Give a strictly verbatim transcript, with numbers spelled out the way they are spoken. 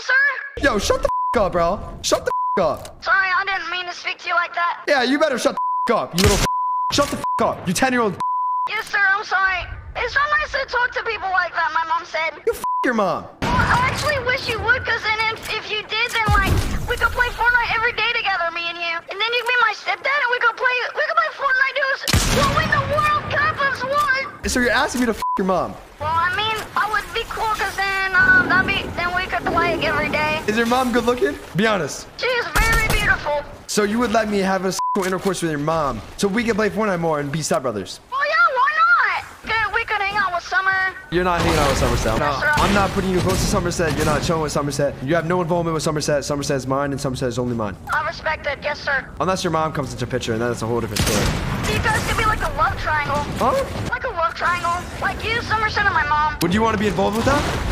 sorry, sir? Yo, shut the f up, bro. Shut the f up. Sorry, I didn't mean to speak to you like that. Yeah, you better shut the f up, you little f. Shut the f up, you ten-year-old. Yes, sir, I'm sorry. It's not nice to talk to people like that, my mom said. You f your mom. Well, I actually wish you would, because then if, if you did, then, like, we could play Fortnite every day together, me and you. And then you could be my stepdad, and we could play, we could play Fortnite dudes. We'll win the World Cup of Swan. So you're asking me to f your mom? Well, I mean, I would be cool, because then, um, that'd be, then we could play like, every day. Is your mom good looking? Be honest. She is very beautiful. So you would let me have a sexual intercourse with your mom, so we can play Fortnite more and be stepbrothers? Well, yeah. Summer. You're not hanging out with Somerset. No, I'm not putting you close to Somerset. You're not chilling with Somerset. You have no involvement with Somerset. Somerset's mine, and Somerset's only mine. I respect that, yes, sir. Unless your mom comes into picture, and then it's a whole different story. You guys could be like a love triangle. Huh? Like a love triangle. Like you, Somerset, and my mom. Would you want to be involved with that?